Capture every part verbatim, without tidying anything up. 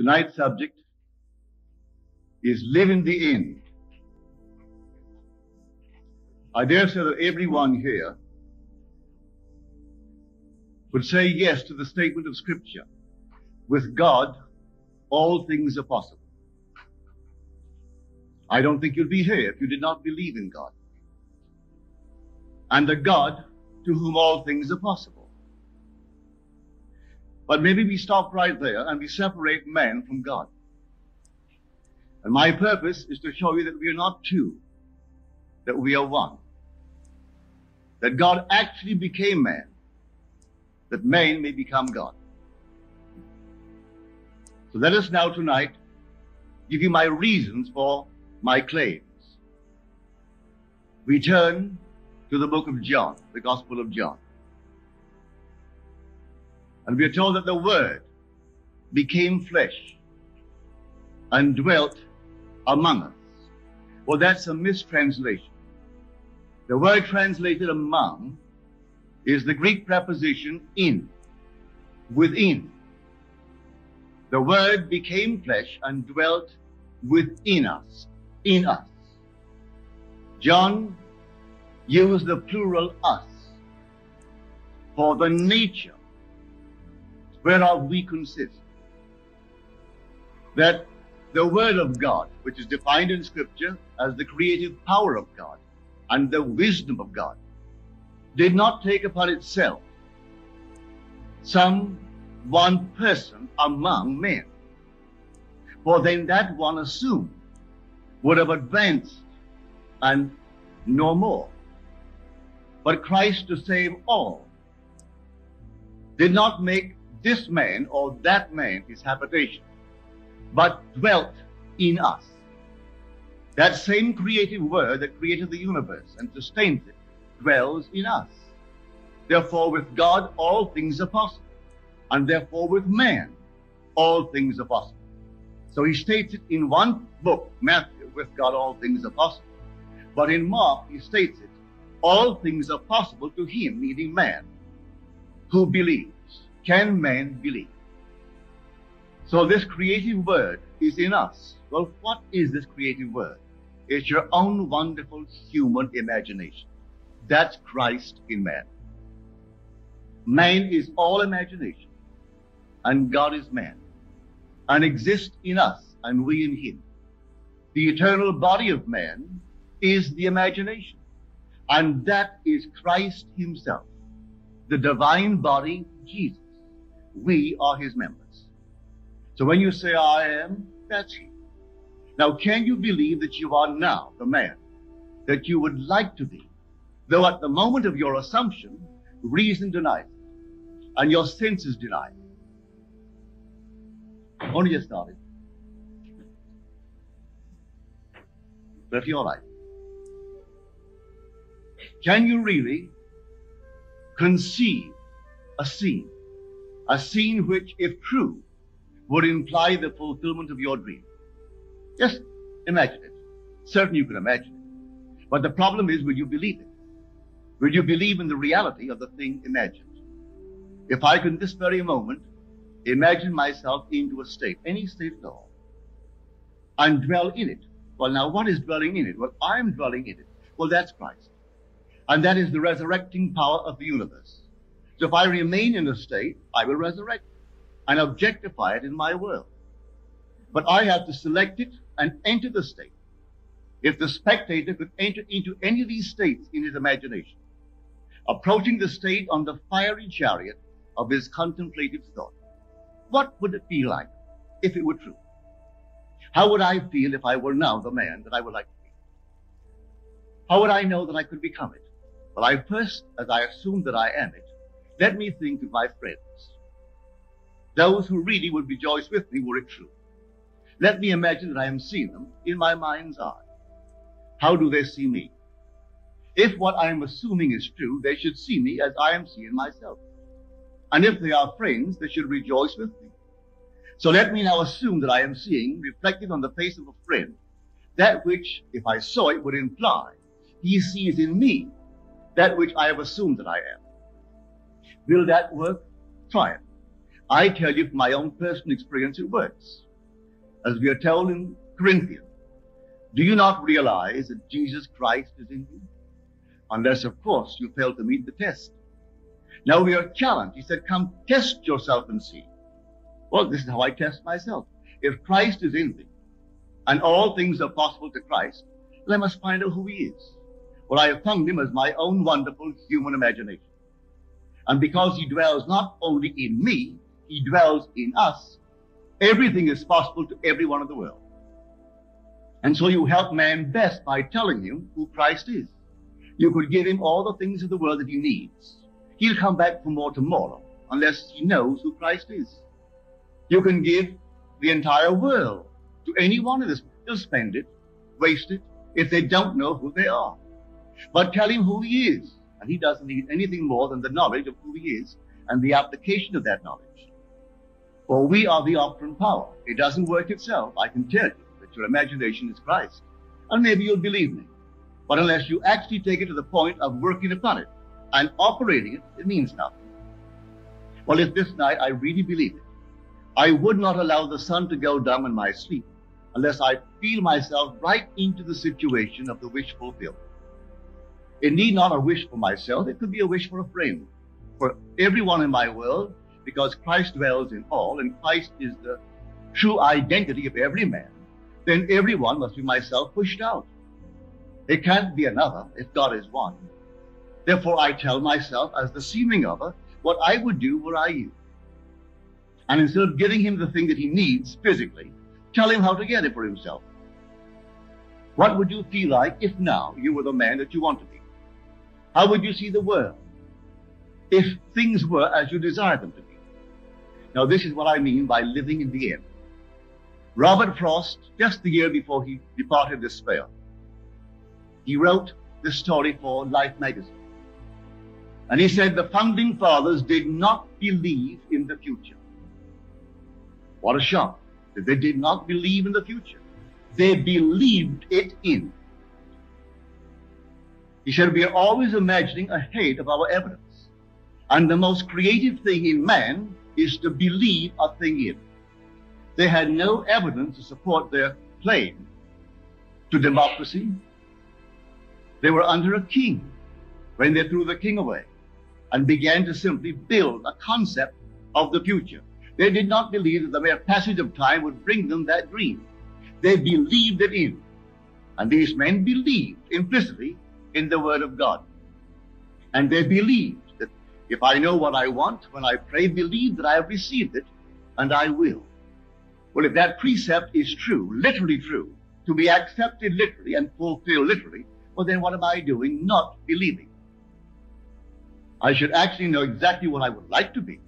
Tonight's subject is live in the end. I dare say that everyone here would say yes to the statement of Scripture. With God, all things are possible. I don't think you'd be here if you did not believe in God. And a God to whom all things are possible. But maybe we stop right there and we separate man from God. And my purpose is to show you that we are not two, that we are one. That God actually became man, that man may become God. So let us now tonight give you my reasons for my claims. We turn to the book of John, the Gospel of John. And we are told that the Word became flesh and dwelt among us. Well, that's a mistranslation. The word translated among is the Greek preposition in, within. The Word became flesh and dwelt within us, in us. John used the plural us for the nature whereof we consist. That the Word of God, which is defined in Scripture as the creative power of God and the wisdom of God, did not take upon itself some one person among men, for then that one assumed would have advanced and no more. But Christ, to save all, did not make this man or that man his habitation, but dwelt in us. That same creative Word that created the universe and sustains it dwells in us. Therefore, with God, all things are possible. And therefore, with man, all things are possible. So he states it in one book, Matthew, with God, all things are possible. But in Mark, he states it, all things are possible to him, meaning man, who believes. Can man believe? So this creative Word is in us. Well, what is this creative Word? It's your own wonderful human imagination. That's Christ in man. Man is all imagination, and God is man, and exists in us, and we in him. The eternal body of man is the imagination, and that is Christ himself, the divine body, Jesus. We are his members. So when you say, I am, that's he. Now, can you believe that you are now the man that you would like to be, though at the moment of your assumption, reason denies it, and your senses deny it? Only just started. But you're all right. Can you really conceive a scene, a scene which, if true, would imply the fulfillment of your dream? Just imagine it. Certainly you can imagine it. But the problem is, will you believe it? Will you believe in the reality of the thing imagined? If I could, this very moment, imagine myself into a state, any state at all, and dwell in it. Well, now, what is dwelling in it? Well, I'm dwelling in it. Well, that's Christ. And that is the resurrecting power of the universe. So if I remain in a state, I will resurrect it and objectify it in my world. But I have to select it and enter the state. If the spectator could enter into any of these states in his imagination, approaching the state on the fiery chariot of his contemplative thought, what would it be like if it were true? How would I feel if I were now the man that I would like to be? How would I know that I could become it? Well, I first, as I assume that I am it, let me think of my friends, those who really would rejoice with me were it true. Let me imagine that I am seeing them in my mind's eye. How do they see me? If what I am assuming is true, they should see me as I am seeing myself. And if they are friends, they should rejoice with me. So let me now assume that I am seeing, reflected on the face of a friend, that which, if I saw it, would imply he sees in me that which I have assumed that I am. Will that work? Try it. I tell you from my own personal experience it works. as we are told in Corinthians, do you not realize that Jesus Christ is in you? Unless, of course, you fail to meet the test. Now we are challenged. He said, come test yourself and see. Well, this is how I test myself. If Christ is in me, and all things are possible to Christ, then I must find out who he is. Well, I have found him as my own wonderful human imagination. And because he dwells not only in me, he dwells in us, everything is possible to everyone in the world. And so you help man best by telling him who Christ is. You could give him all the things of the world that he needs. He'll come back for more tomorrow, unless he knows who Christ is. You can give the entire world to anyone in this. They'll spend it, waste it, if they don't know who they are. But tell him who he is, and he doesn't need anything more than the knowledge of who he is and the application of that knowledge. For we are the operant power. It doesn't work itself. I can tell you that your imagination is Christ. And maybe you'll believe me. But unless you actually take it to the point of working upon it and operating it, it means nothing. Well, if this night I really believe it, I would not allow the sun to go down in my sleep unless I feel myself right into the situation of the wish fulfilled. It need not a wish for myself. It could be a wish for a friend, for everyone in my world, because Christ dwells in all, and Christ is the true identity of every man. Then everyone must be myself pushed out. It can't be another if God is one. Therefore, I tell myself as the seeming other what I would do were I you. And instead of giving him the thing that he needs physically, tell him how to get it for himself. What would you feel like if now you were the man that you want to be? How would you see the world if things were as you desire them to be? Now, this is what I mean by living in the end. Robert Frost, just the year before he departed this sphere, he wrote this story for Life magazine. And he said, the founding fathers did not believe in the future. What a shock that they did not believe in the future. They believed it in. He said, we are always imagining ahead of our evidence. And the most creative thing in man is to believe a thing in. They had no evidence to support their claim to democracy. They were under a king when they threw the king away and began to simply build a concept of the future. They did not believe that the mere passage of time would bring them that dream. They believed it in. And these men believed implicitly in the word of God. And they believed. If I know what I want, when I pray, believe that I have received it, and I will. Well, if that precept is true, literally true, to be accepted literally and fulfilled literally, well, then what am I doing not believing? I should actually know exactly what I would like to be,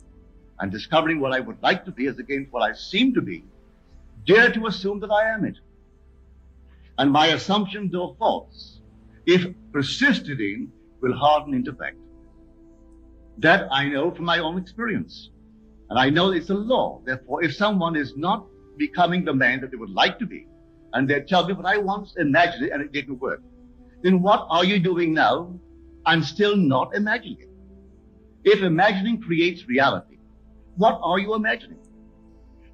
and discovering what I would like to be as against what I seem to be, dare to assume that I am it. And my assumption, though false, if persisted in, will harden into fact. That I know from my own experience. And I know it's a law. Therefore, if someone is not becoming the man that they would like to be, and they tell me, but I once imagined it and it didn't work, then what are you doing now and still not imagining it? If imagining creates reality, what are you imagining?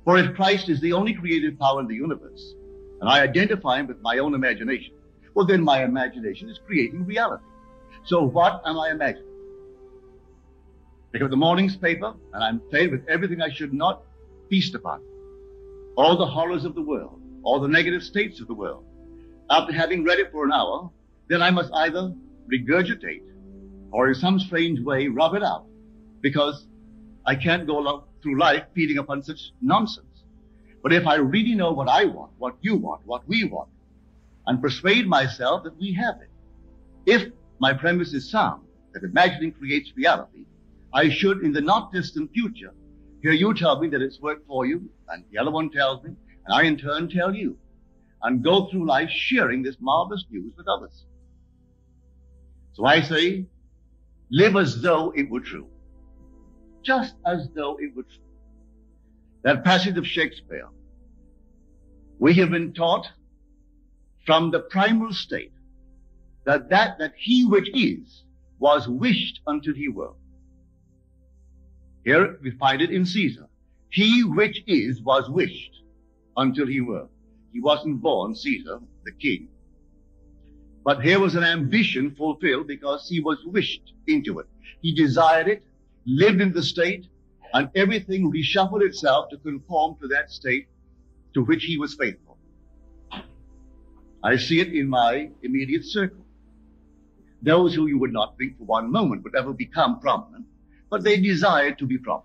For if Christ is the only creative power in the universe, and I identify him with my own imagination, well, then my imagination is creating reality. So what am I imagining? Pick up the morning's paper, and I'm fed with everything I should not feast upon. All the horrors of the world, all the negative states of the world. After having read it for an hour, then I must either regurgitate or in some strange way rub it out, because I can't go through life feeding upon such nonsense. But if I really know what I want, what you want, what we want, and persuade myself that we have it, if my premise is sound, that imagining creates reality, I should, in the not-distant future, hear you tell me that it's worked for you, and the other one tells me, and I in turn tell you, and go through life sharing this marvelous news with others. So I say, live as though it were true. Just as though it were true. That passage of Shakespeare, we have been taught from the primal state that that, that he which is was wished until he were. Here we find it in Caesar. He which is was wished until he were. He wasn't born Caesar, the king. But here was an ambition fulfilled because he was wished into it. He desired it, lived in the state, and everything reshuffled itself to conform to that state to which he was faithful. I see it in my immediate circle. Those who you would not think for one moment would ever become prominent, but they desired to be prominent.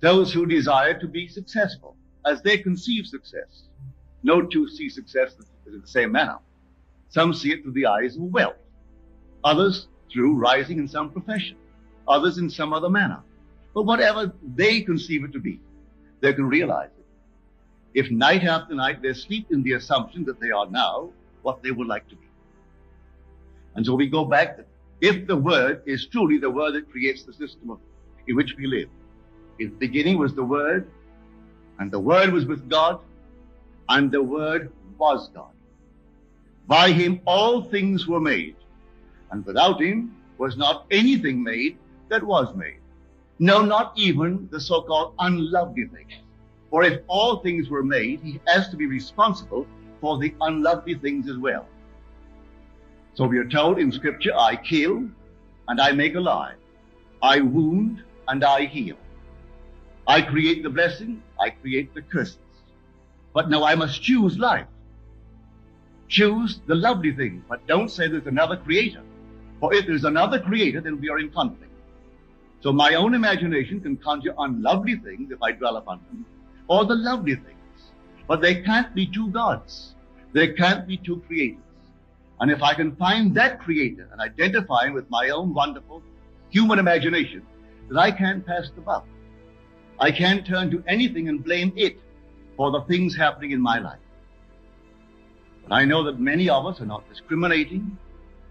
Those who desired to be successful, as they conceive success. No two see success in the same manner. Some see it through the eyes of wealth, others through rising in some profession, others in some other manner. But whatever they conceive it to be, they can realize it. If night after night they sleep in the assumption that they are now what they would like to be. And so we go back that if the Word is truly the Word that creates the system of, in which we live. In the beginning was the Word, and the Word was with God, and the Word was God. By him all things were made, and without him was not anything made that was made. No, not even the so-called unlovely things. For if all things were made, he has to be responsible for the unlovely things as well. So we are told in Scripture, I kill and I make alive. I wound and I heal. I create the blessing, I create the curses. But now I must choose life. Choose the lovely things, but don't say there's another creator. For if there's another creator, then we are in conflict. So my own imagination can conjure unlovely things if I dwell upon them, or the lovely things. But they can't be two gods. They can't be two creators. And if I can find that creator and identify him with my own wonderful human imagination, then I can't pass the buck. I can't turn to anything and blame it for the things happening in my life. But I know that many of us are not discriminating,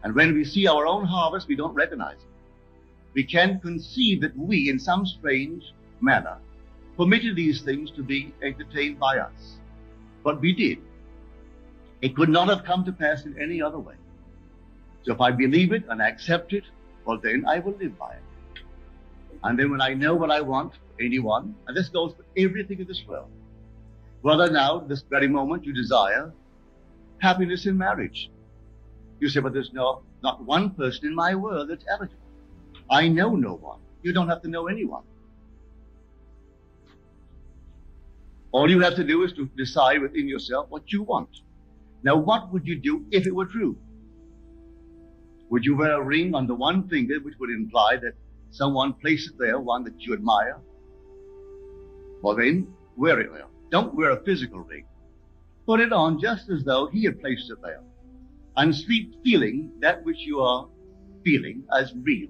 and when we see our own harvest, we don't recognize it. We can conceive that we, in some strange manner, permitted these things to be entertained by us. But we did. It could not have come to pass in any other way. So if I believe it and accept it, well then I will live by it. And then when I know what I want, anyone, and this goes for everything in this world, whether now, this very moment, you desire happiness in marriage. You say, but there's no, not one person in my world that's eligible. I know no one. You don't have to know anyone. All you have to do is to decide within yourself what you want. Now, what would you do if it were true? Would you wear a ring on the one finger, which would imply that someone placed it there, one that you admire? Well, then, wear it there. Don't wear a physical ring. Put it on just as though he had placed it there. And sleep feeling that which you are feeling as real.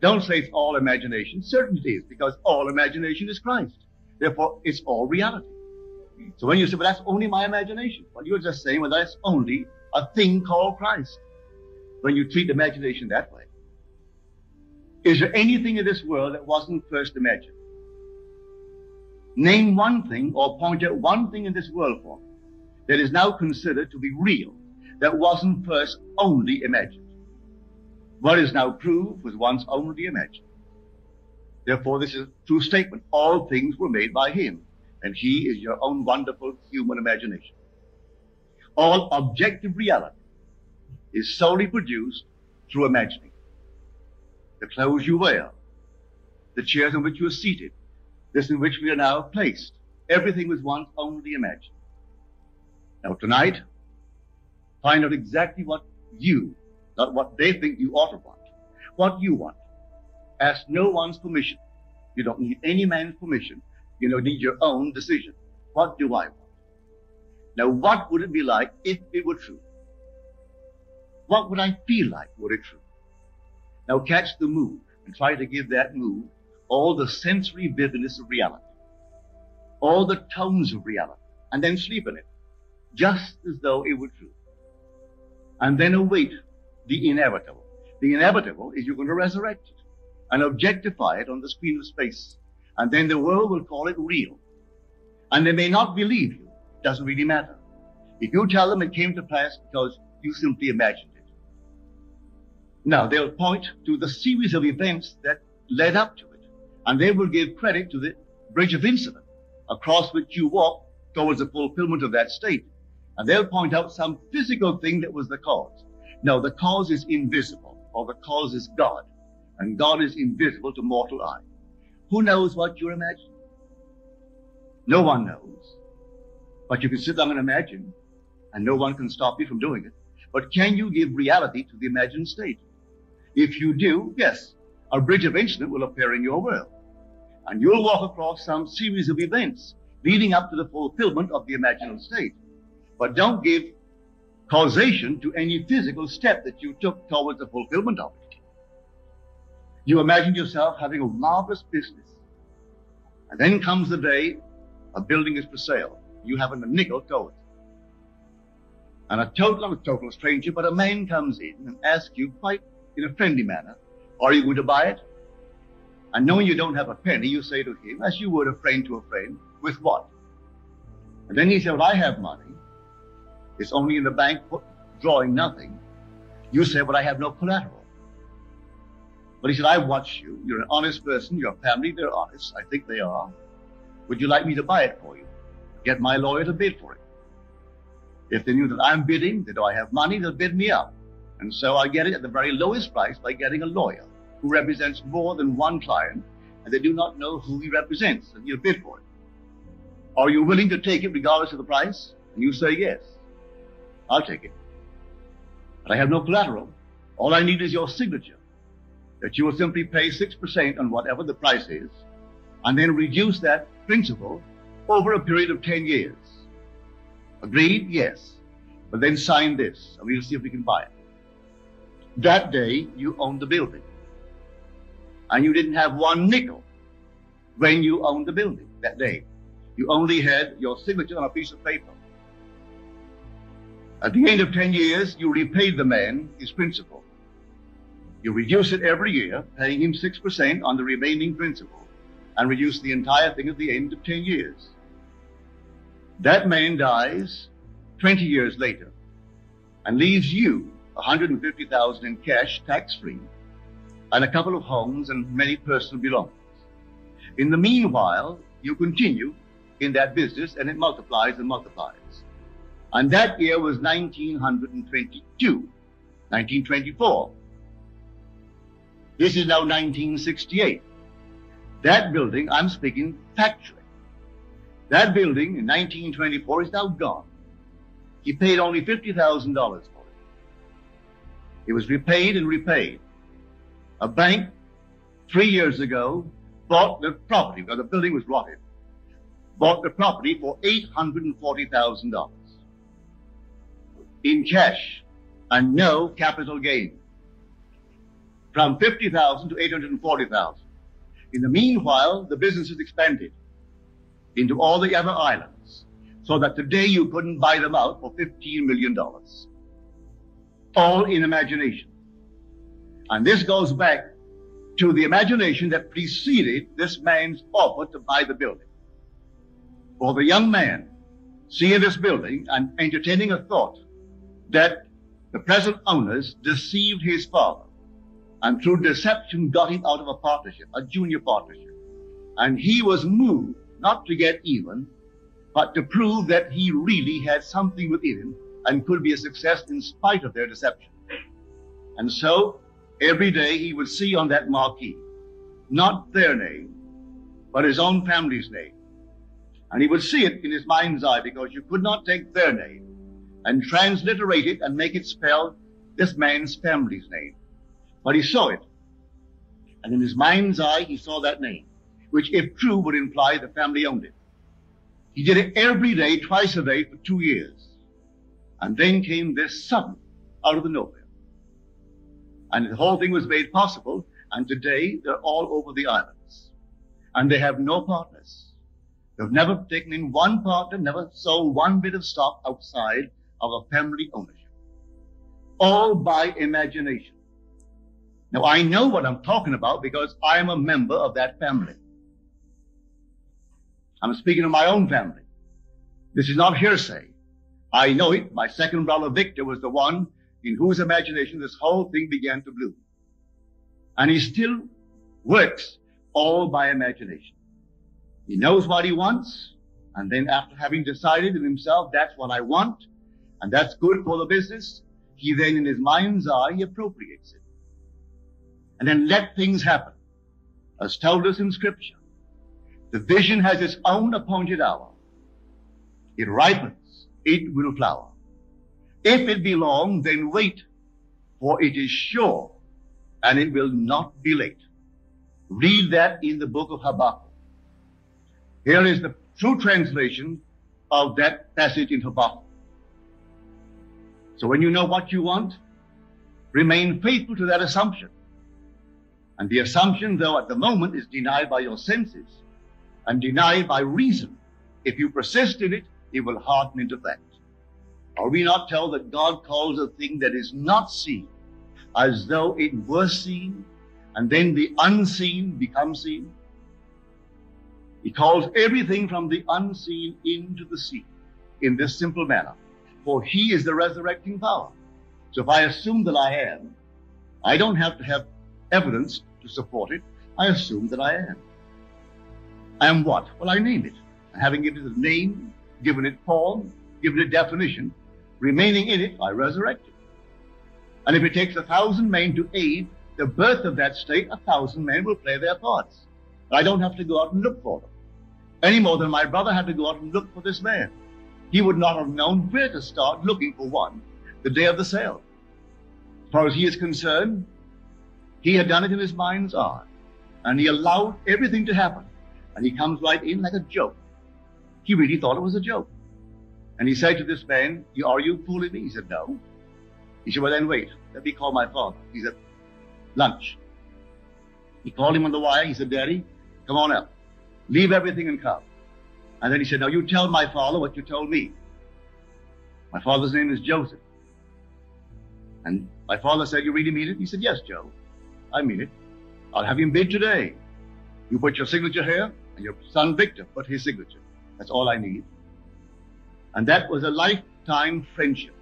Don't say it's all imagination. Certainly it is, because all imagination is Christ. Therefore, it's all reality. So when you say, well, that's only my imagination, well, you're just saying, well, that's only a thing called Christ. When you treat imagination that way. Is there anything in this world that wasn't first imagined? Name one thing or point out one thing in this world for me that is now considered to be real, that wasn't first only imagined. What is now proved was once only imagined. Therefore, this is a true statement. All things were made by him, and he is your own wonderful human imagination. All objective reality is solely produced through imagining. The clothes you wear, the chairs in which you are seated, this in which we are now placed, everything was once only imagined. Now tonight, find out exactly what you, not what they think you ought to want, what you want. Ask no one's permission. You don't need any man's permission. You don't need your own decision. What do I want? Now, what would it be like if it were true? What would I feel like were it true? Now catch the mood and try to give that mood all the sensory vividness of reality, all the tones of reality, and then sleep in it, just as though it were true. And then await the inevitable. The inevitable is you're going to resurrect it and objectify it on the screen of space. And then the world will call it real. And they may not believe you. It doesn't really matter. If you tell them it came to pass because you simply imagined it. Now, they'll point to the series of events that led up to it. And they will give credit to the bridge of incident across which you walk towards the fulfillment of that state. And they'll point out some physical thing that was the cause. Now, the cause is invisible, or the cause is God, and God is invisible to mortal eye. Who knows what you're imagining? No one knows. But you can sit down and imagine, and no one can stop you from doing it. But can you give reality to the imagined state? If you do, yes, a bridge of incident will appear in your world. And you'll walk across some series of events leading up to the fulfillment of the imaginal state. But don't give causation to any physical step that you took towards the fulfillment of it. You imagine yourself having a marvelous business. And then comes the day a building is for sale. You haven't a nickel towards it. And a total, not a total stranger, but a man comes in and asks you quite in a friendly manner, are you going to buy it? And knowing you don't have a penny, you say to him, as you would a friend to a friend, with what? And then he said, well, I have money. It's only in the bank, drawing nothing. You say, well, I have no collateral. But he said, I watch you. You're an honest person. Your family, they're honest. I think they are. Would you like me to buy it for you? Get my lawyer to bid for it. If they knew that I'm bidding, that I have money, they'll bid me up. And so I get it at the very lowest price by getting a lawyer who represents more than one client, and they do not know who he represents, and you'll bid for it. Are you willing to take it regardless of the price? And you say, yes, I'll take it. But I have no collateral. All I need is your signature, that you will simply pay six percent on whatever the price is, and then reduce that principal over a period of ten years. Agreed? Yes. But then sign this, and we'll see if we can buy it. That day, you owned the building. And you didn't have one nickel when you owned the building that day. You only had your signature on a piece of paper. At the end of ten years, you repaid the man his principal. You reduce it every year, paying him six percent on the remaining principal, and reduce the entire thing at the end of ten years. That man dies twenty years later and leaves you one hundred fifty thousand dollars in cash, tax-free, and a couple of homes and many personal belongings. In the meanwhile, you continue in that business, and it multiplies and multiplies. And that year was nineteen twenty-two, nineteen twenty-four. This is now nineteen sixty-eight. That building, I'm speaking factually. That building in nineteen twenty-four is now gone. He paid only fifty thousand dollars for it. It was repaid and repaid. A bank, three years ago, bought the property, because the building was rotted, bought the property for eight hundred forty thousand dollars in cash and no capital gain. From fifty thousand dollars to eight hundred forty thousand dollars. In the meanwhile, the business has expanded into all the other islands, so that today you couldn't buy them out for fifteen million dollars. All in imagination. And this goes back to the imagination that preceded this man's offer to buy the building. For the young man seeing this building and entertaining a thought that the present owners deceived his father and through deception got him out of a partnership, a junior partnership. And he was moved not to get even, but to prove that he really had something within him and could be a success in spite of their deception. And so every day he would see on that marquee, not their name, but his own family's name. And he would see it in his mind's eye, because you could not take their name and transliterate it and make it spell this man's family's name. But he saw it. And in his mind's eye, he saw that name, which, if true, would imply the family owned it. He did it every day, twice a day, for two years. And then came this sudden, out of the nowhere. And the whole thing was made possible, and today they're all over the islands. And they have no partners. They've never taken in one partner, never sold one bit of stock outside of a family ownership. All by imagination. Now, I know what I'm talking about because I'm a member of that family. I'm speaking of my own family. This is not hearsay. I know it. My second brother, Victor, was the one in whose imagination this whole thing began to bloom. And he still works all by imagination. He knows what he wants, And then after having decided in himself, that's what I want, and that's good for the business, he then in his mind's eye appropriates it. And then let things happen. As told us in Scripture, the vision has its own appointed hour. It ripens, it will flower. If it be long, then wait, for it is sure, and it will not be late. Read that in the book of Habakkuk. Here is the true translation of that passage in Habakkuk. So when you know what you want, remain faithful to that assumption. And the assumption, though at the moment, is denied by your senses and denied by reason. If you persist in it, it will harden into fact. Are we not told that God calls a thing that is not seen as though it were seen, and then the unseen becomes seen? He calls everything from the unseen into the seen in this simple manner, for he is the resurrecting power. So if I assume that I am, I don't have to have evidence to support it. I assume that I am. I am what? Well, I name it. And having given it a name, given it form, given it definition, remaining in it, I resurrect it. And if it takes a thousand men to aid the birth of that state, a thousand men will play their parts. And I don't have to go out and look for them, any more than my brother had to go out and look for this man. He would not have known where to start looking for one the day of the sale. As far as he is concerned, he had done it in his mind's eye, and he allowed everything to happen. And he comes right in like a joke. He really thought it was a joke. And he said to this man, "Are you fooling me?" He said, "No." He said, "Well, then wait. Let me call my father. He's at lunch." He called him on the wire. He said, "Daddy, come on up. Leave everything and come." And then he said, "Now you tell my father what you told me. My father's name is Joseph." And my father said, "You really mean it?" He said, "Yes, Joe. I mean it. I'll have him bid today. You put your signature here, and your son Victor put his signature. That's all I need." And that was a lifetime friendship.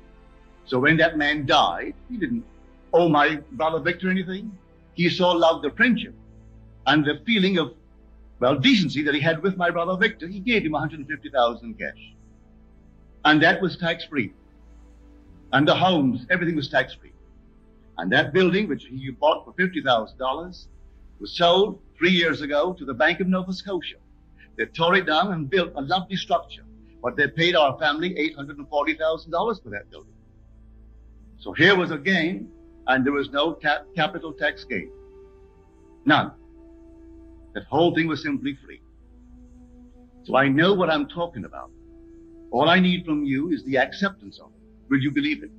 So when that man died, he didn't owe my brother Victor anything. He so loved the friendship and the feeling of, well, decency that he had with my brother Victor. He gave him one hundred fifty thousand cash. And that was tax-free. And the homes, everything was tax-free. And that building, which he bought for fifty thousand dollars, was sold three years ago to the Bank of Nova Scotia. They tore it down and built a lovely structure, but they paid our family eight hundred forty thousand dollars for that building. So here was a gain, and there was no cap capital tax gain. None. That whole thing was simply free. So I know what I'm talking about. All I need from you is the acceptance of it. Will you believe it?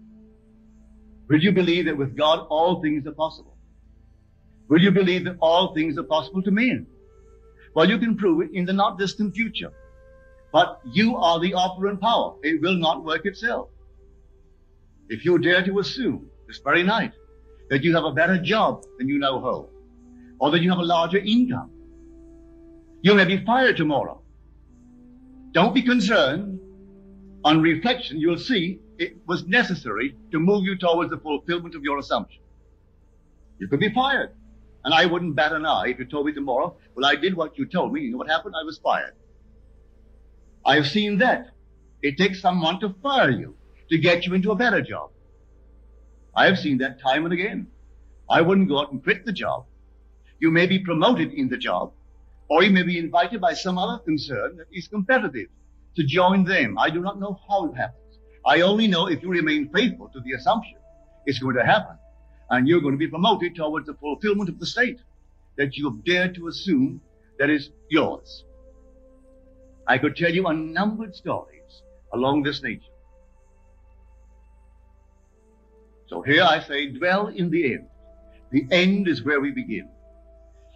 Will you believe that with God all things are possible? Will you believe that all things are possible to men? Well, you can prove it in the not distant future. But you are the operant power. It will not work itself. If you dare to assume this very night that you have a better job than you know how, or that you have a larger income, you may be fired tomorrow. Don't be concerned. On reflection, you'll see it was necessary to move you towards the fulfillment of your assumption. You could be fired. And I wouldn't bat an eye if you told me tomorrow, "Well, I did what you told me. You know what happened? I was fired." I've seen that. It takes someone to fire you to get you into a better job. I have seen that time and again. I wouldn't go out and quit the job. You may be promoted in the job, or you may be invited by some other concern that is competitive to join them. I do not know how it happens. I only know if you remain faithful to the assumption it's going to happen, and you're going to be promoted towards the fulfillment of the state that you have dared to assume that is yours. I could tell you unnumbered stories along this nature. So here I say, dwell in the end. The end is where we begin.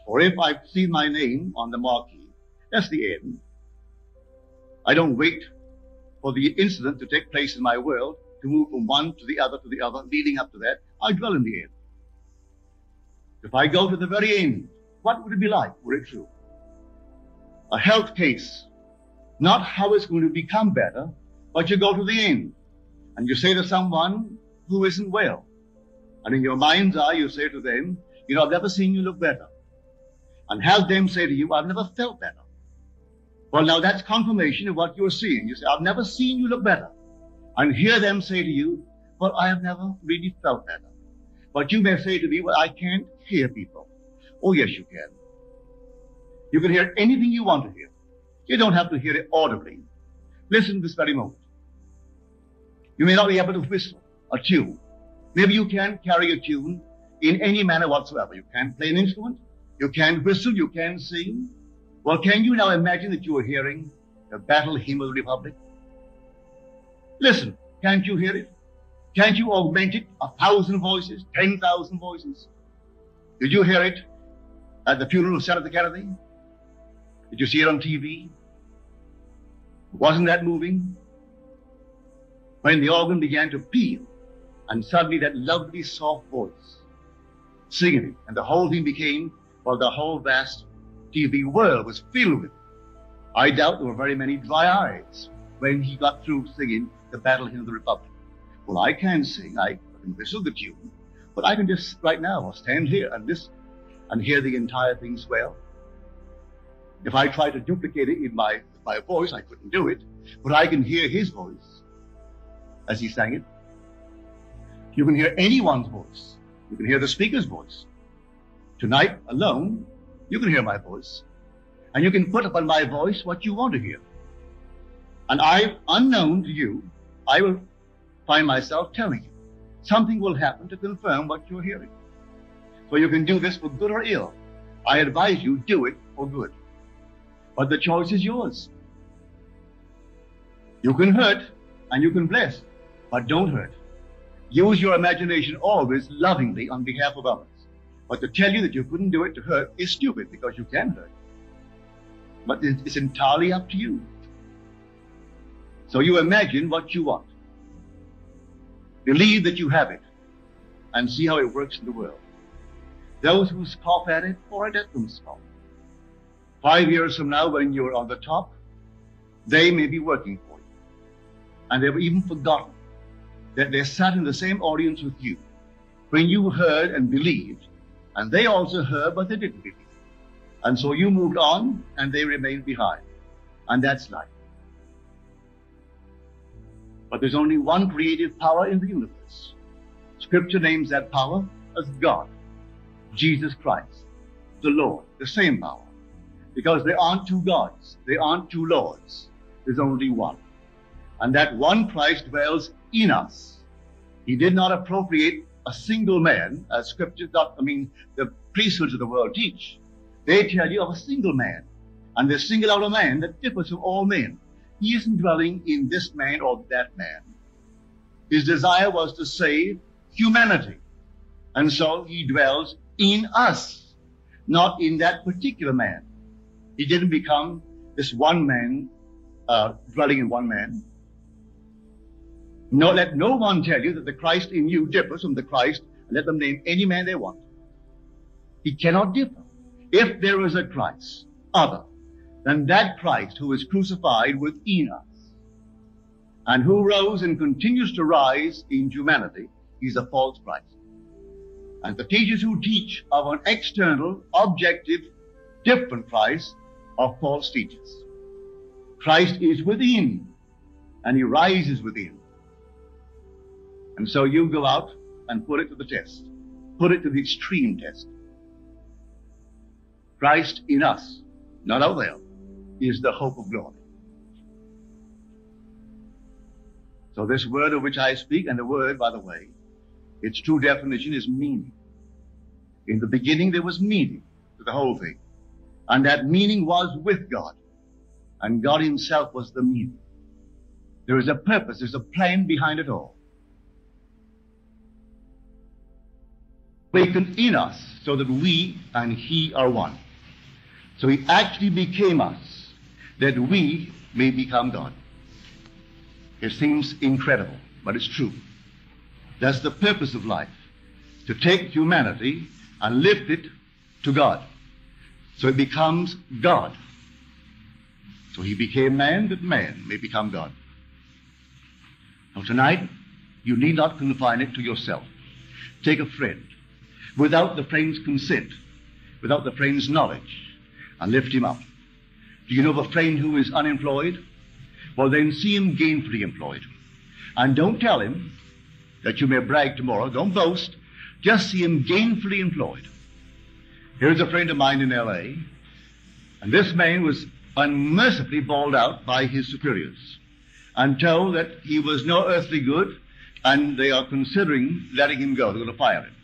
For if I've seen my name on the marquee, that's the end. I don't wait for the incident to take place in my world to move from one to the other to the other, leading up to that. I dwell in the end. If I go to the very end, what would it be like were it true? A health case, not how it's going to become better, but you go to the end and you say to someone who isn't well, and in your mind's eye you say to them, "You know, I've never seen you look better," and have them say to you, "I've never felt better." Well, now that's confirmation of what you're seeing. You say, I've never seen you look better. And hear them say to you, well, I have never really felt better. But you may say to me, well, I can't hear people. Oh, yes, you can. You can hear anything you want to hear. You don't have to hear it audibly. Listen this very moment. You may not be able to whistle a tune. Maybe you can carry a tune in any manner whatsoever. You can play an instrument. You can whistle. You can sing. Well, can you now imagine that you are hearing the battle hymn of the Republic? Listen, can't you hear it? Can't you augment it? A thousand voices, ten thousand voices. Did you hear it at the funeral of Senator Kennedy? Did you see it on T V? Wasn't that moving? When the organ began to peal, and suddenly that lovely soft voice singing it, and the whole thing became, well, the whole vast T V world was filled with it. I doubt there were very many dry eyes when he got through singing the battle hymn of the Republic. Well, I can sing, I can whistle the tune, but I can just right now stand here and listen and hear the entire thing swell. If I tried to duplicate it in my, my voice, I couldn't do it, but I can hear his voice as he sang it. You can hear anyone's voice. You can hear the speaker's voice. Tonight alone, you can hear my voice. And you can put upon my voice what you want to hear. And I, unknown to you, I will find myself telling you. Something will happen to confirm what you're hearing. So you can do this for good or ill. I advise you, do it for good. But the choice is yours. You can hurt and you can bless, but don't hurt. Use your imagination always lovingly on behalf of others. But to tell you that you couldn't do it to hurt is stupid, because you can hurt. But it's entirely up to you. So you imagine what you want. Believe that you have it and see how it works in the world. Those who scoff at it, or let them scoff. Five years from now, when you're on the top, they may be working for you. And they've even forgotten that they sat in the same audience with you when you heard and believed, and they also heard, but they didn't believe. And so you moved on, and they remained behind. And that's life. But there's only one creative power in the universe. Scripture names that power as God, Jesus Christ, the Lord, the same power. Because there aren't two gods, there aren't two lords. There's only one. And that one Christ dwells in us. He did not appropriate a single man, as scripture, I mean, the priesthoods of the world teach. They tell you of a single man, and they single out a man that differs from all men. He isn't dwelling in this man or that man. His desire was to save humanity, and so he dwells in us, not in that particular man. He didn't become this one man, uh, dwelling in one man. No, let no one tell you that the Christ in you differs from the Christ, and let them name any man they want. He cannot differ. If there is a Christ other than that Christ who is crucified within us, and who rose and continues to rise in humanity, he's a false Christ. And the teachers who teach of an external, objective, different Christ are false teachers. Christ is within, and he rises within. And so you go out and put it to the test. Put it to the extreme test. Christ in us, not out there, is the hope of glory. So this word of which I speak, and the word, by the way, its true definition is meaning. In the beginning there was meaning to the whole thing. And that meaning was with God. And God himself was the meaning. There is a purpose, there's a plan behind it all. Awakened in us so that we and he are one. So he actually became us that we may become God. It seems incredible, but it's true. That's the purpose of life, to take humanity and lift it to God. So it becomes God. So he became man that man may become God. Now tonight, you need not confine it to yourself. Take a friend, without the friend's consent, without the friend's knowledge, and lift him up. Do you know of a friend who is unemployed? Well, then see him gainfully employed. And don't tell him that you may brag tomorrow. Don't boast. Just see him gainfully employed. Here's a friend of mine in L A, and this man was unmercifully bawled out by his superiors and told that he was no earthly good, and they are considering letting him go. They're going to fire him.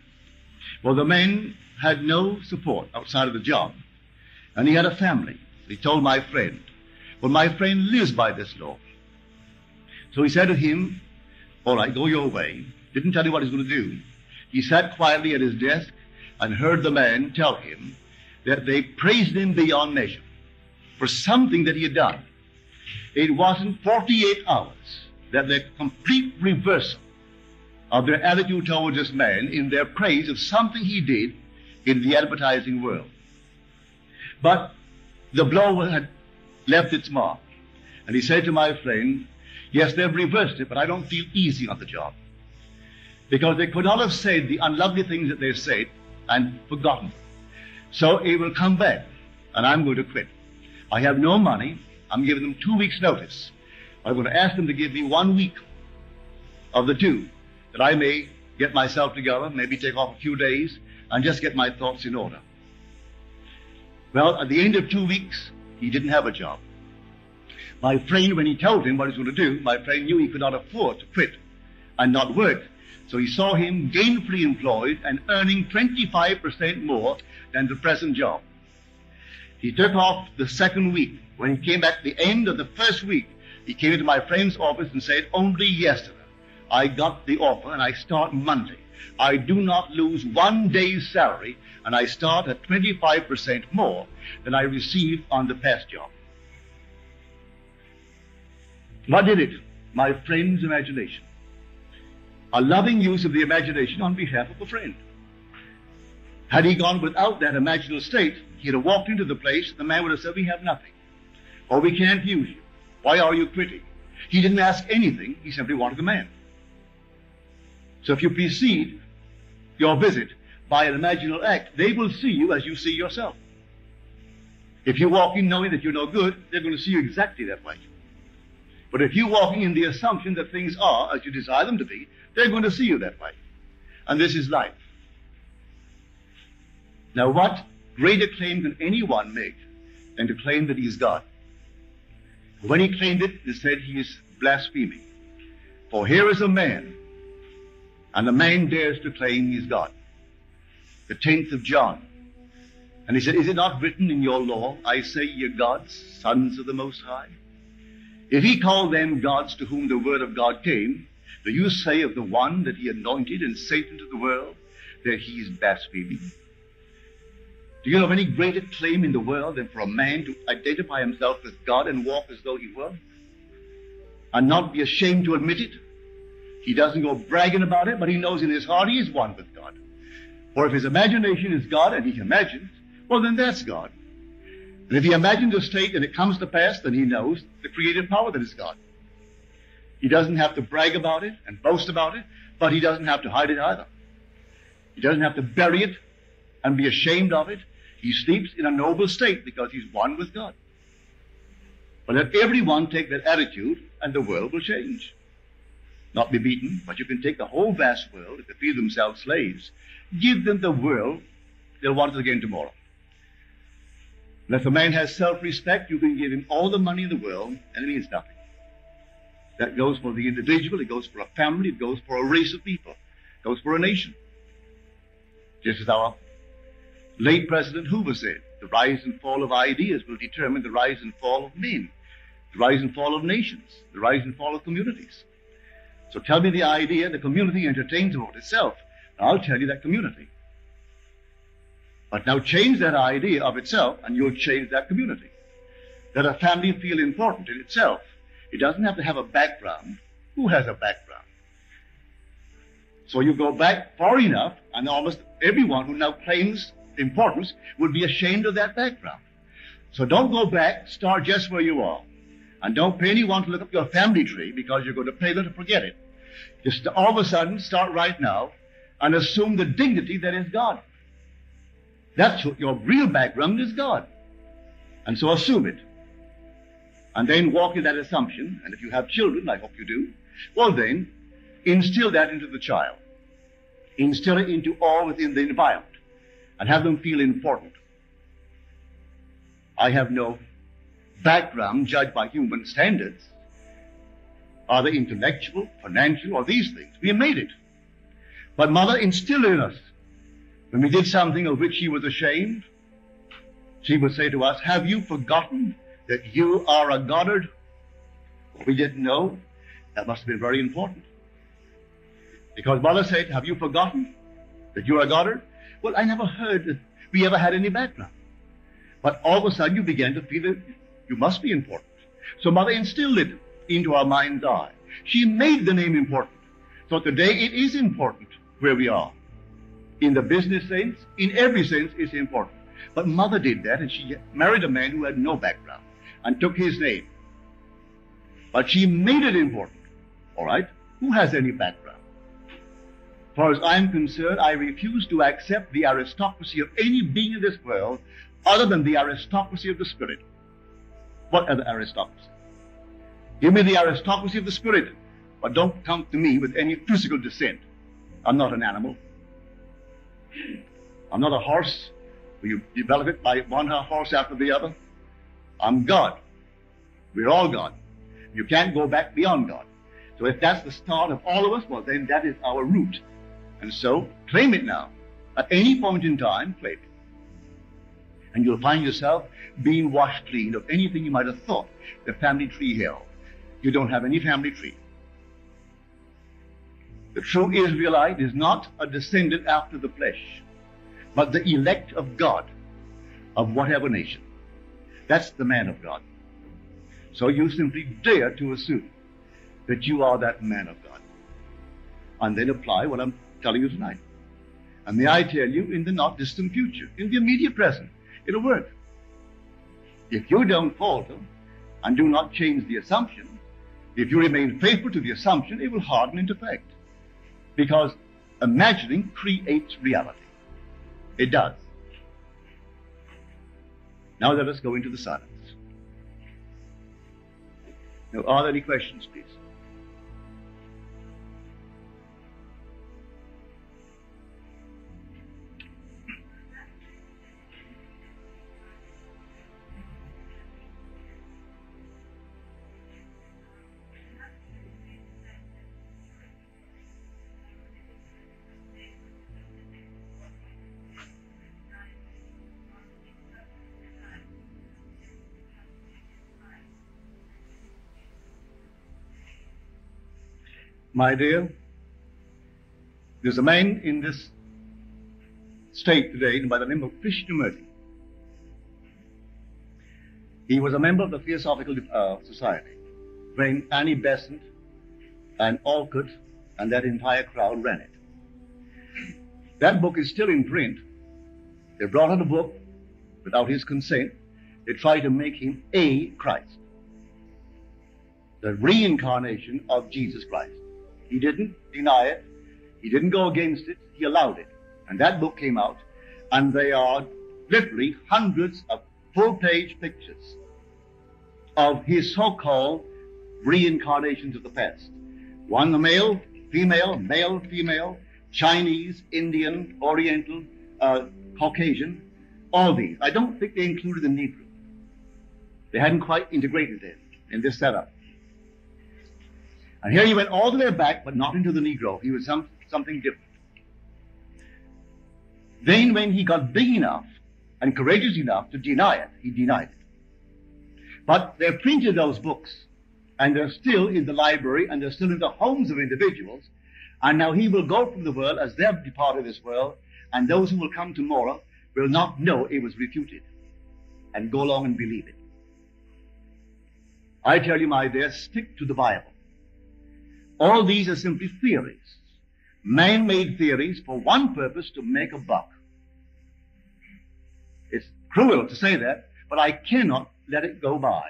Well, the man had no support outside of the job, and he had a family. He told my friend, well, my friend lives by this law. So he said to him, all right, go your way. Didn't tell you what he's going to do. He sat quietly at his desk and heard the man tell him that they praised him beyond measure for something that he had done. It wasn't forty-eight hours that their complete reversal of their attitude towards this man in their praise of something he did in the advertising world. But the blow had left its mark. And he said to my friend, yes, they've reversed it, but I don't feel easy on the job, because they could not have said the unlovely things that they said and forgotten. So it will come back, and I'm going to quit. I have no money. I'm giving them two weeks' notice. I'm going to ask them to give me one week of the two, that I may get myself together, maybe take off a few days, and just get my thoughts in order. Well, at the end of two weeks, he didn't have a job. My friend, when he told him what he was going to do, my friend knew he could not afford to quit and not work. So he saw him gainfully employed and earning twenty-five percent more than the present job. He took off the second week. When he came back at the end of the first week, he came into my friend's office and said, only yesterday I got the offer and I start Monday. I do not lose one day's salary, and I start at twenty-five percent more than I received on the past job. What did it? My friend's imagination. A loving use of the imagination on behalf of a friend. Had he gone without that imaginal state, he'd have walked into the place, the man would have said, we have nothing, or we can't use you. Why are you quitting? He didn't ask anything, he simply wanted the man. So if you precede your visit by an imaginal act, they will see you as you see yourself. If you walk in knowing that you're no good, they're going to see you exactly that way. But if you're walking in the assumption that things are as you desire them to be, they're going to see you that way. And this is life. Now, what greater claim can anyone make than to claim that he is God? When he claimed it, they said he is blaspheming. For here is a man, and the man dares to claim he's God. The tenth of John. And he said, is it not written in your law, I say ye gods, sons of the Most High? If he called them gods to whom the word of God came, do you say of the one that he anointed and sent into the world that he is blaspheming? Do you have any greater claim in the world than for a man to identify himself with God and walk as though he were, and not be ashamed to admit it? He doesn't go bragging about it, but he knows in his heart he is one with God. Or if his imagination is God, and he imagines, well, then that's God. And if he imagines a state and it comes to pass, then he knows the creative power that is God. He doesn't have to brag about it and boast about it, but he doesn't have to hide it either. He doesn't have to bury it and be ashamed of it. He sleeps in a noble state because he's one with God. But let everyone take that attitude and the world will change. Not be beaten, but you can take the whole vast world, if they feel themselves slaves, give them the world, they'll want it again tomorrow. And if a man has self-respect, you can give him all the money in the world, and it means nothing. That goes for the individual, it goes for a family, it goes for a race of people, it goes for a nation. Just as our late President Hoover said, the rise and fall of ideas will determine the rise and fall of men, the rise and fall of nations, the rise and fall of communities. So tell me the idea, the community entertains about itself, and I'll tell you that community. But now change that idea of itself, and you'll change that community. Let a family feel important in itself. It doesn't have to have a background. Who has a background? So you go back far enough, and almost everyone who now claims importance would be ashamed of that background. So don't go back, start just where you are. And don't pay anyone to look up your family tree, because you're going to pay them to forget it. Just all of a sudden, start right now and assume the dignity that is God. That's what your real background is, God. And so assume it. and then walk in that assumption, and if you have children, I hope you do, well then, instill that into the child. Instill it into all within the environment, and have them feel important. I have no background judged by human standards. Are they intellectual, financial, or these things? We made it. But Mother instilled in us, when we did something of which she was ashamed, she would say to us, have you forgotten that you are a Goddard? We didn't know. That must have been very important. Because Mother said, have you forgotten that you're a Goddard? Well, I never heard that we ever had any background. But all of a sudden you began to feel that you must be important. So Mother instilled it into our mind's eye. She made the name important. So today it is important where we are. In the business sense, in every sense, it's important. But Mother did that, and she married a man who had no background and took his name. But she made it important. All right? Who has any background? As far as I'm concerned, I refuse to accept the aristocracy of any being in this world other than the aristocracy of the spirit. What other aristocracy? Give me the aristocracy of the spirit, but don't come to me with any physical descent. I'm not an animal. I'm not a horse. You develop it by one horse after the other. I'm God. We're all God. You can't go back beyond God. So if that's the start of all of us, well, then that is our root. And so claim it now. At any point in time, claim it. And you'll find yourself being washed clean of anything you might have thought the family tree held. You don't have any family tree. The true Israelite is not a descendant after the flesh, but the elect of God, of whatever nation. That's the man of God. So you simply dare to assume that you are that man of God. And then apply what I'm telling you tonight. And may I tell you, in the not distant future, in the immediate present, it'll work. If you don't falter and do not change the assumption, if you remain faithful to the assumption, it will harden into fact. Because imagining creates reality. It does. Now let us go into the silence. Now, are there any questions, please? My dear, there's a man in this state today by the name of Krishnamurti. He was a member of the Theosophical uh, Society when Annie Besant and Alcott and that entire crowd ran it. That book is still in print. They brought out a book without his consent. They tried to make him a Christ, the reincarnation of Jesus Christ. He didn't deny it. He didn't go against it. He allowed it. And that book came out. And they are literally hundreds of full-page pictures of his so-called reincarnations of the past. One, the male, female, male, female, Chinese, Indian, Oriental, uh, Caucasian, all these. I don't think they included the Negro. They hadn't quite integrated it in this setup. And here he went all the way back, but not into the Negro. He was some, something different. Then when he got big enough and courageous enough to deny it, he denied it. But they printed those books, and they're still in the library, and they're still in the homes of individuals. And now he will go from the world as they've departed this world, and those who will come tomorrow will not know it was refuted and go along and believe it. I tell you, my dear, stick to the Bible. All these are simply theories, man-made theories for one purpose, to make a buck. It's cruel to say that, but I cannot let it go by.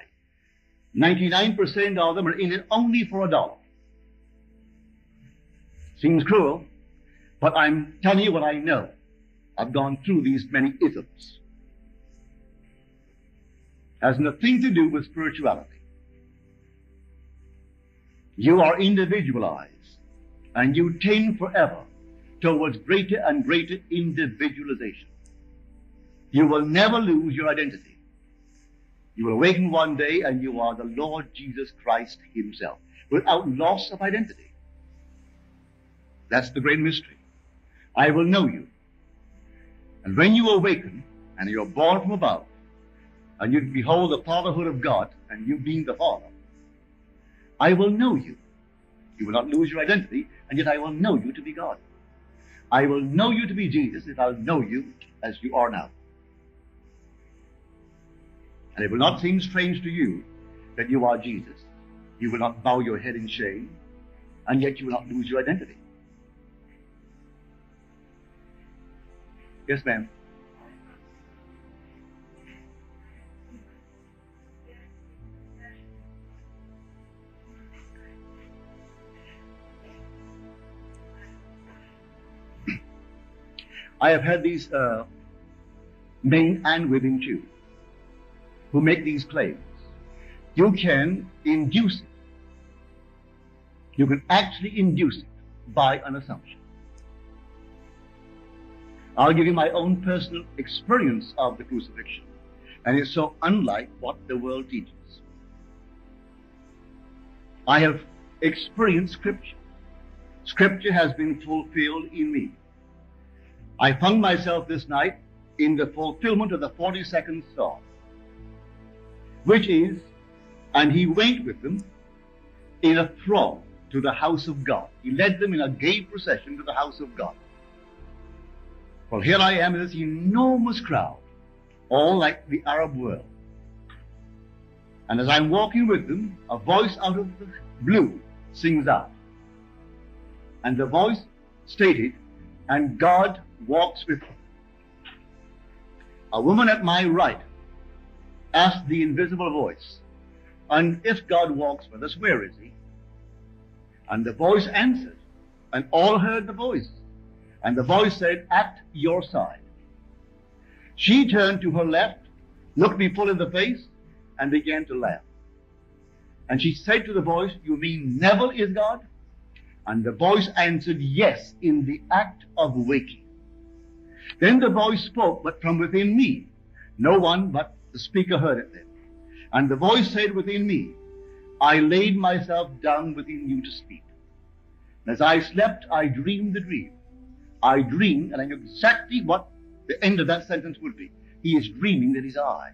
ninety-nine percent of them are in it only for a dollar. Seems cruel, but I'm telling you what I know. I've gone through these many isms. Has nothing to do with spirituality. You are individualized, and you tend forever towards greater and greater individualization. You will never lose your identity. You will awaken one day and you are the Lord Jesus Christ himself, without loss of identity. That's the great mystery. I will know you. And when you awaken and you're born from above, and you behold the fatherhood of God, and you being the Father, I will know you. You will not lose your identity, and yet I will know you to be God. I will know you to be Jesus, and I'll know you as you are now. And it will not seem strange to you that you are Jesus. You will not bow your head in shame, and yet you will not lose your identity. Yes, ma'am. I have had these uh, men and women too, who make these claims. You can induce it. You can actually induce it by an assumption. I'll give you my own personal experience of the crucifixion, and it's so unlike what the world teaches. I have experienced Scripture. Scripture has been fulfilled in me. I found myself this night in the fulfillment of the forty-second Psalm, which is, and he went with them in a throng to the house of God. He led them in a gay procession to the house of God. Well, here I am in this enormous crowd, all like the Arab world. And as I'm walking with them, a voice out of the blue sings out. And the voice stated, and God walks with them. A woman at my right asked the invisible voice, and if God walks with us, where is he? And the voice answered, and all heard the voice. And the voice said, at your side. She turned to her left, looked me full in the face, and began to laugh. And she said to the voice, you mean Neville is God? And the voice answered, yes, in the act of waking. Then the voice spoke, but from within me. No one but the speaker heard it then. And the voice said within me, I laid myself down within you to sleep. And as I slept, I dreamed the dream. I dreamed, and I knew exactly what the end of that sentence would be. He is dreaming that he's I.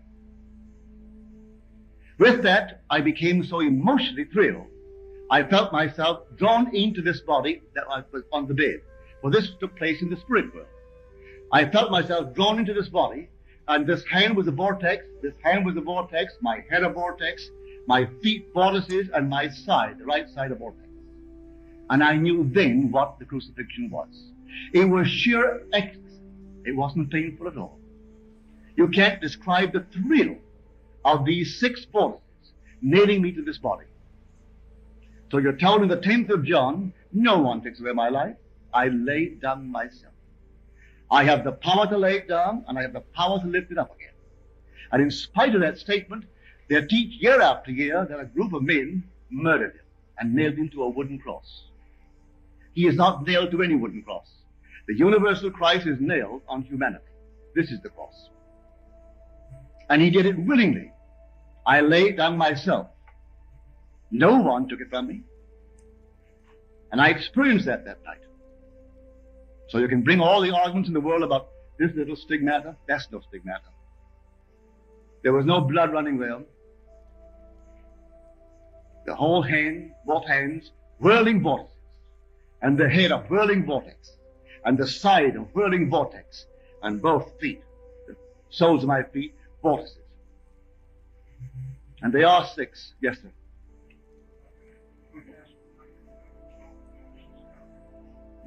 With that, I became so emotionally thrilled, I felt myself drawn into this body that I was on the bed. For this took place in the spirit world. I felt myself drawn into this body, and this hand was a vortex, this hand was a vortex, my head a vortex, my feet vortices, and my side, the right side, a vortex. And I knew then what the crucifixion was. It was sheer ecstasy. It wasn't painful at all. You can't describe the thrill of these six vortices nailing me to this body. So you're told in the tenth of John, no one takes away my life. I lay it down myself. I have the power to lay it down, and I have the power to lift it up again. And in spite of that statement, they teach year after year that a group of men murdered him and nailed him to a wooden cross. He is not nailed to any wooden cross. The universal Christ is nailed on humanity. This is the cross. And he did it willingly. I lay it down myself. No one took it from me. And I experienced that that night. So you can bring all the arguments in the world about this little stigmata. That's no stigmata. There was no blood running down. The whole hand, both hands, whirling vortices. And the head a whirling vortex. And the side a whirling vortex. And both feet, the soles of my feet, vortices. And they are six. Yes, sir.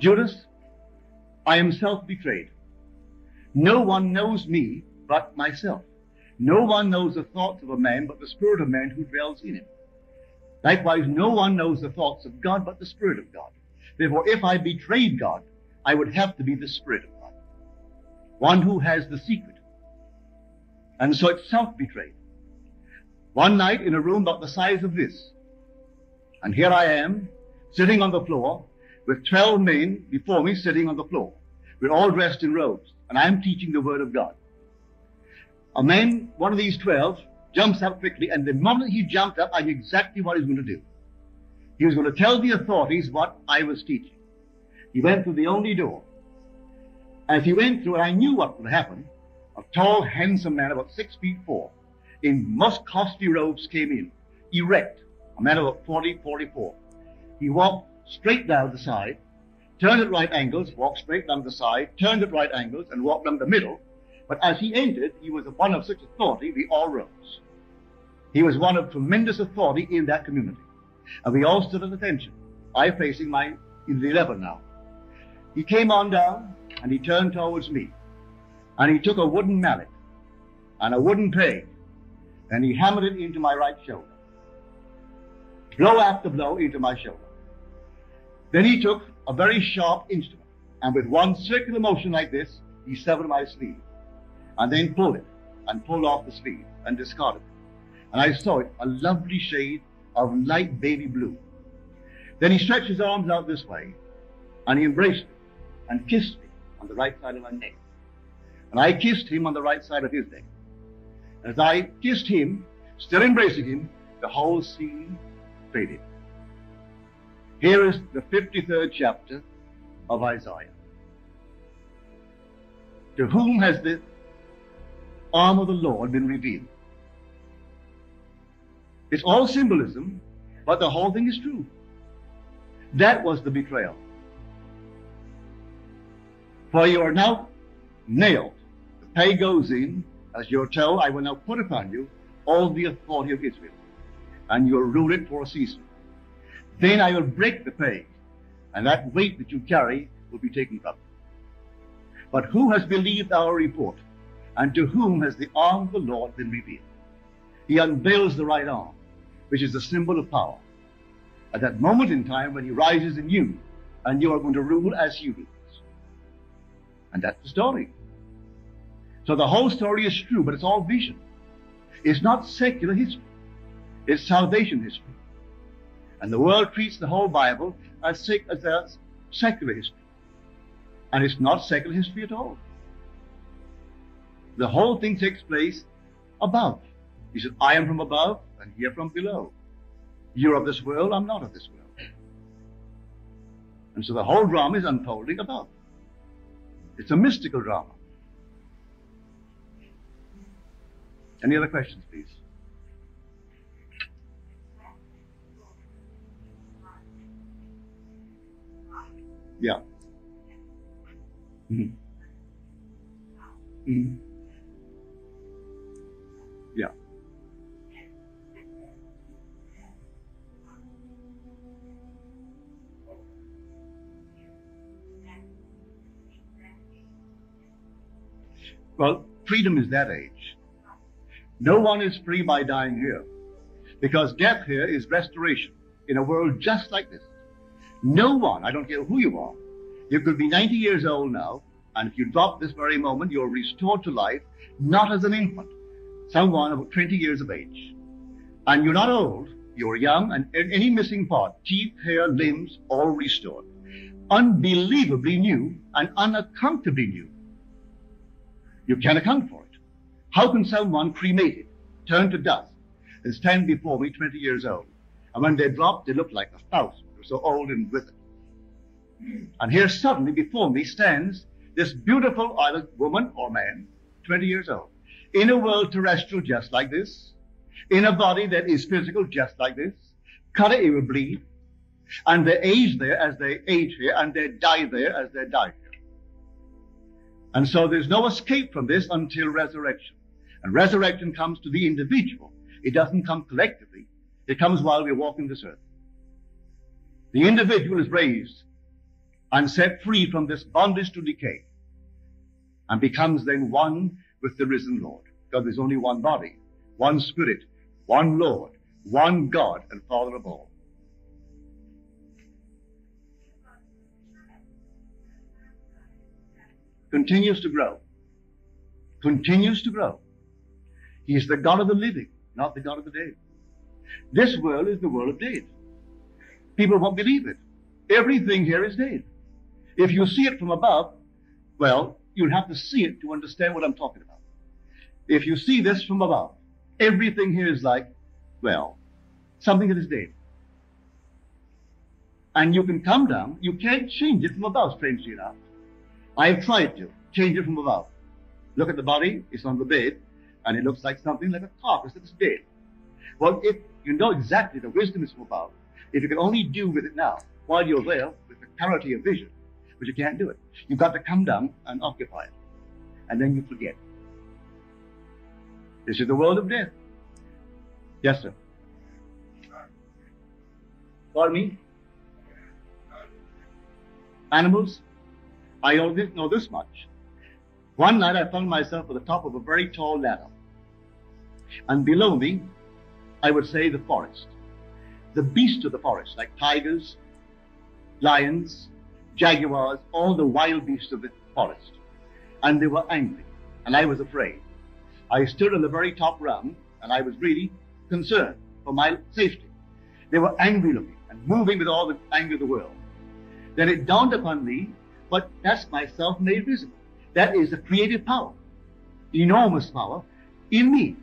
Judas, I am self-betrayed. No one knows me but myself. No one knows the thoughts of a man but the spirit of man who dwells in him. Likewise, no one knows the thoughts of God but the Spirit of God. Therefore, if I betrayed God, I would have to be the Spirit of God, one who has the secret. And so it's self-betrayed. One night in a room about the size of this, And here I am, sitting on the floor, with twelve men before me sitting on the floor. We're all dressed in robes, and I'm teaching the Word of God. A man, one of these twelve, jumps up quickly, and the moment he jumped up, I knew exactly what he was going to do. He was going to tell the authorities what I was teaching. He went through the only door. As he went through, and I knew what would happen, a tall, handsome man, about six feet four, in most costly robes, came in, erect, a man of about forty, forty-four. He walked straight down the side, turned at right angles, walked straight down the side, turned at right angles, and walked down the middle. But as he entered, he was one of such authority, we all rose. He was one of tremendous authority in that community. And we all stood at attention, I facing my in the eleven now. He came on down, and he turned towards me. And he took a wooden mallet and a wooden peg, and he hammered it into my right shoulder. Blow after blow into my shoulder. Then he took a very sharp instrument, and with one circular motion like this, he severed my sleeve, and then pulled it, and pulled off the sleeve, and discarded it. And I saw it, a lovely shade of light baby blue. Then he stretched his arms out this way, and he embraced me, and kissed me on the right side of my neck. And I kissed him on the right side of his neck. As I kissed him, still embracing him, the whole scene faded. Here is the fifty-third chapter of Isaiah. To whom has the arm of the Lord been revealed? It's all symbolism, but the whole thing is true. That was the betrayal. For you are now nailed. The peg goes in, as your toe, I will now put upon you all the authority of Israel, and you will rule it for a season. Then I will break the peg, and that weight that you carry will be taken from you. But who has believed our report, and to whom has the arm of the Lord been revealed? He unveils the right arm, which is the symbol of power. At that moment in time when he rises in you, and you are going to rule as he rules. And that's the story. So the whole story is true, but it's all vision. It's not secular history. It's salvation history. And the world treats the whole Bible as, sec as a secular history. And it's not secular history at all. The whole thing takes place above. He said, I am from above, and here from below. You're of this world, I'm not of this world. And so the whole drama is unfolding above. It's a mystical drama. Any other questions, please? Yeah. Mm. Mm. Yeah. Well, freedom is that age. No one is free by dying here, because death here is restoration in a world just like this. No one, I don't care who you are, you could be ninety years old now, and if you drop this very moment, you're restored to life, not as an infant, someone about twenty years of age. And you're not old, you're young, and any missing part, teeth, hair, limbs, all restored. Unbelievably new and unaccountably new. You can't account for it. How can someone cremated, turn to dust, and stand before me twenty years old? And when they dropped, they looked like a thousand. They were so old and withered. And here suddenly before me stands this beautiful either woman or man, twenty years old, in a world terrestrial just like this, in a body that is physical just like this. Cut it, it will bleed. And they age there as they age here, and they die there as they die here. And so there's no escape from this until resurrection. And resurrection comes to the individual. It doesn't come collectively. It comes while we're walking this earth. The individual is raised and set free from this bondage to decay, and becomes then one with the risen Lord. Because there's only one body, one spirit, one Lord, one God and Father of all. Continues to grow, continues to grow. He is the God of the living, not the God of the dead. This world is the world of dead. people won't believe it. Everything here is dead. If you see it from above, well, you'd have to see it to understand what I'm talking about. If you see this from above, everything here is like, well, something that is dead. And you can come down, you can't change it from above, strangely enough. I have tried to change it from above. Look at the body, it's on the bed, and it looks like something like a carcass that is dead. Well, if you know exactly the wisdom is from above, if you can only deal with it now, while you're there, with the clarity of vision, but you can't do it. You've got to come down and occupy it, and then you forget. This is the world of death. Yes, sir. Pardon me? Animals? I only know this much. One night I found myself at the top of a very tall ladder, and below me, I would say the forest. The beasts of the forest, like tigers, lions, jaguars, all the wild beasts of the forest. And they were angry, and I was afraid. I stood on the very top rung, and I was really concerned for my safety. They were angry looking, and moving with all the anger of the world. Then it dawned upon me, but that's myself made visible. That is the creative power, enormous power, in me.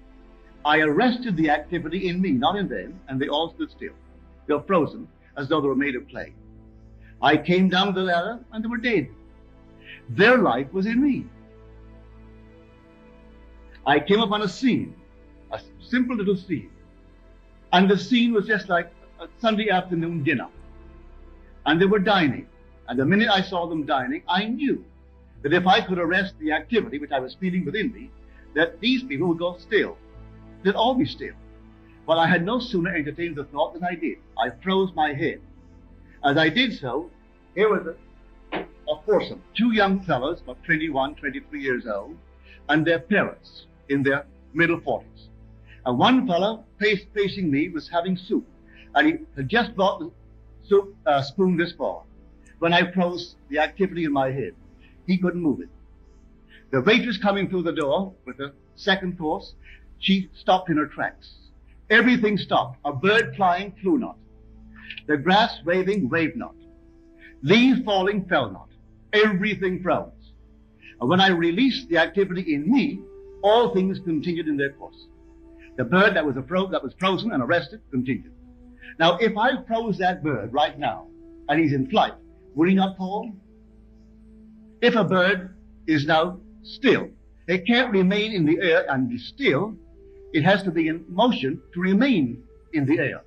I arrested the activity in me, not in them, and they all stood still. They were frozen, as though they were made of clay. I came down the ladder, and they were dead. Their life was in me. I came upon a scene, a simple little scene, and the scene was just like a Sunday afternoon dinner. And they were dining, and the minute I saw them dining, I knew that if I could arrest the activity which I was feeling within me, that these people would go still. They'd all be still. But I had no sooner entertained the thought than I did. I froze my head. As I did so, here was a, a foursome, two young fellows, about twenty-one, twenty-three years old, and their parents in their middle forties. And one fellow face, facing me was having soup, and he had just brought the soup uh, spoon this far. When I froze the activity in my head, he couldn't move it. The waitress coming through the door with a second course, she stopped in her tracks. Everything stopped. A bird flying flew not. The grass waving waved not. Leaves falling fell not. Everything froze. And when I released the activity in me, all things continued in their course. The bird that was, fro that was frozen and arrested continued. Now, if I froze that bird right now, and he's in flight, will he not fall? If a bird is now still, it can't remain in the air and be still. It has to be in motion to remain in the air.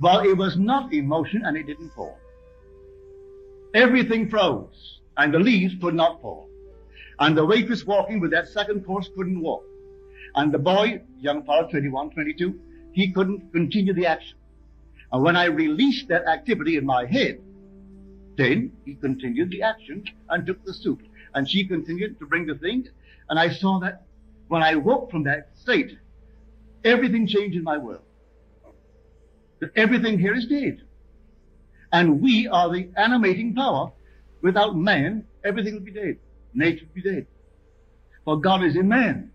Well, it was not in motion, and it didn't fall. Everything froze, and the leaves could not fall. And the waitress walking with that second course couldn't walk. And the boy, young fellow, twenty-one, twenty-two, he couldn't continue the action. And when I released that activity in my head, then he continued the action and took the soup. And she continued to bring the thing. And I saw that when I woke from that state, everything changed in my world. That everything here is dead. And we are the animating power. Without man, everything would be dead. Nature would be dead. For God is in man.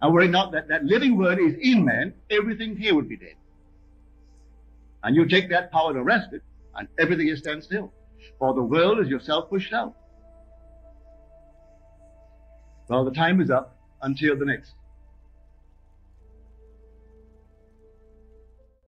And were it not that that living word is in man, everything here would be dead. And you take that power to arrest it, and everything here stands still. For the world is yourself pushed out. Well, the time is up until the next.